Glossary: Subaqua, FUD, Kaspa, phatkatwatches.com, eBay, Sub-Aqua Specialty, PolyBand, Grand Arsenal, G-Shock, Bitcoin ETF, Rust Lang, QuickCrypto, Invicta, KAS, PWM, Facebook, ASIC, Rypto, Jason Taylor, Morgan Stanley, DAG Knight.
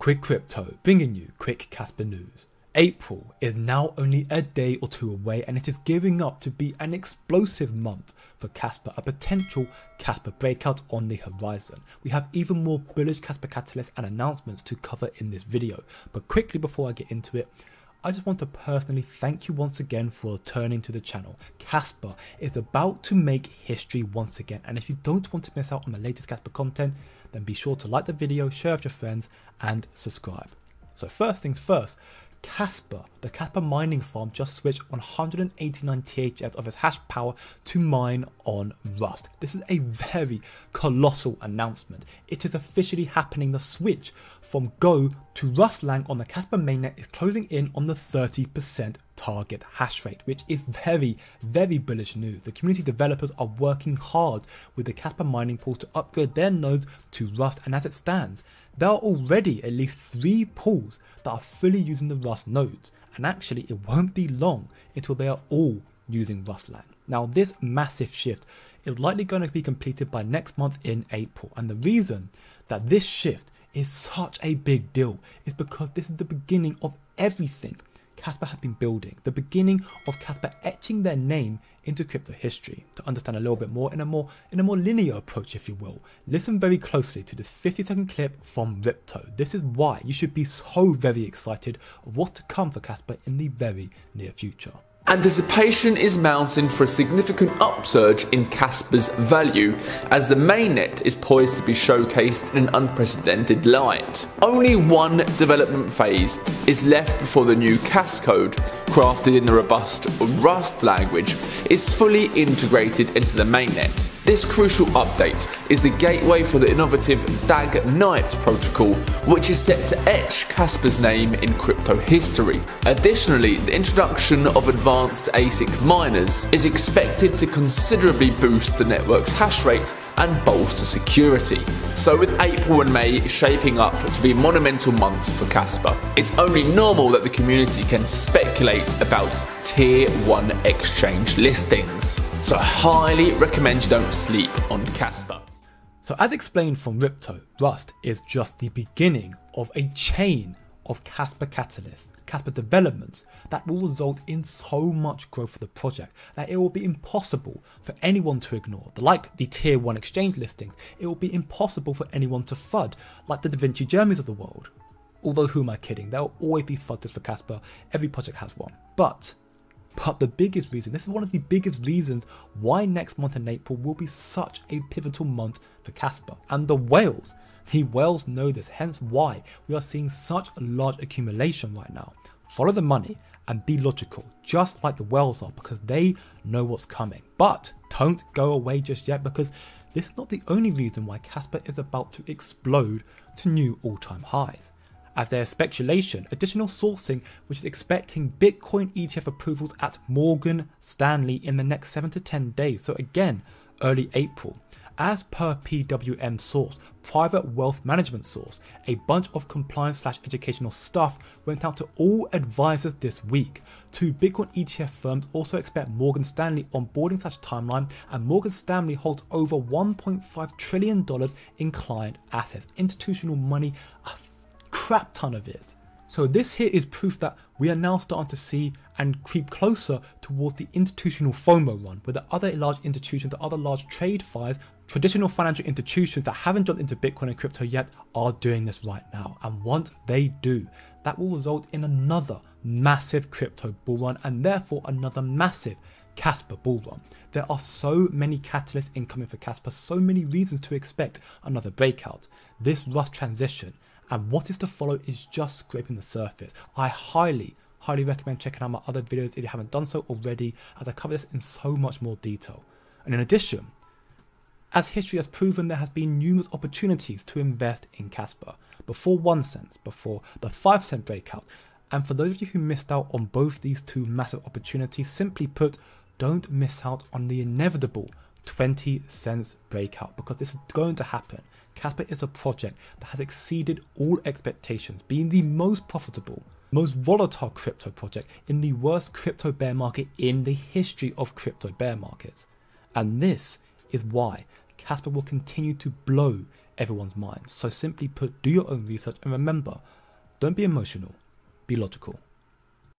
Quick Crypto, bringing you quick Kaspa news. April is now only a day or two away and it is gearing up to be an explosive month for Kaspa, a potential Kaspa breakout on the horizon. We have even more bullish Kaspa catalysts and announcements to cover in this video, but quickly before I get into it, I just want to personally thank you once again for returning to the channel. Kaspa is about to make history once again, and if you don't want to miss out on the latest Kaspa content, then be sure to like the video, share with your friends and subscribe. So first things first, Kaspa, the Kaspa mining farm, just switched 189 THF of its hash power to mine on Rust. This is a very colossal announcement. It is officially happening. The switch from Go to Rust Lang on the Kaspa mainnet is closing in on the 30% target hash rate, which is very bullish news. The community developers are working hard with the Kaspa mining pool to upgrade their nodes to Rust, and as it stands, there are already at least 3 pools that are fully using the Rust nodes, and actually it won't be long until they are all using Rust Lang. Now this massive shift is likely going to be completed by next month in April, and the reason that this shift is such a big deal is because this is the beginning of everything Kaspa have been building, the beginning of Kaspa etching their name into crypto history. To understand a little bit more in a more linear approach, if you will, listen very closely to this 50-second clip from Rypto. This is why you should be so very excited of what's to come for Kaspa in the very near future. Anticipation is mounting for a significant upsurge in Kaspa's value, as the mainnet is poised to be showcased in an unprecedented light. Only one development phase is left before the new Kas code, crafted in the robust Rust language, is fully integrated into the mainnet. This crucial update is the gateway for the innovative DAG Knight protocol, which is set to etch Kaspa's name in crypto history. Additionally, the introduction of advanced ASIC miners is expected to considerably boost the network's hash rate and bolster security. So with April and May shaping up to be monumental months for Kaspa, it's only normal that the community can speculate about tier 1 exchange listings. So I highly recommend you don't sleep on Kaspa. So as explained from Rypto, Rust is just the beginning of a chain of Kaspa catalysts, Kaspa developments that will result in so much growth for the project that it will be impossible for anyone to ignore. Like the tier 1 exchange listings, it will be impossible for anyone to FUD, like the Da Vinci Germans of the world. Although who am I kidding, there will always be FUDers for Kaspa, every project has one. But the biggest reason, this is one of the biggest reasons why next month in April will be such a pivotal month for Kaspa. And the whales know this, hence why we are seeing such a large accumulation right now. Follow the money and be logical, just like the whales are, because they know what's coming. But don't go away just yet, because this is not the only reason why Kaspa is about to explode to new all-time highs. As there is speculation, additional sourcing which is expecting Bitcoin ETF approvals at Morgan Stanley in the next 7 to 10 days, so again early April. As per PWM source, private wealth management source, a bunch of compliance/educational stuff went out to all advisors this week. 2 Bitcoin ETF firms also expect Morgan Stanley onboarding/timeline, and Morgan Stanley holds over $1.5 trillion in client assets, institutional money, a crap ton of it. So this here is proof that we are now starting to see and creep closer towards the institutional FOMO run, where the other large institutions, the other large trade fires, traditional financial institutions that haven't jumped into Bitcoin and crypto yet are doing this right now. And once they do, that will result in another massive crypto bull run, and therefore another massive Kaspa bull run. There are so many catalysts incoming for Kaspa, so many reasons to expect another breakout. This Rust transition and what is to follow is just scraping the surface. I highly recommend checking out my other videos if you haven't done so already, as I cover this in so much more detail. And in addition, as history has proven, there has been numerous opportunities to invest in Kaspa. Before 1 cent, before the 5 cent breakout. And for those of you who missed out on both these two massive opportunities, simply put, don't miss out on the inevitable 20 cents breakout, because this is going to happen. Kaspa is a project that has exceeded all expectations, being the most profitable, most volatile crypto project in the worst crypto bear market in the history of crypto bear markets. And this is why Kaspa will continue to blow everyone's minds. So simply put, do your own research and remember, don't be emotional, be logical.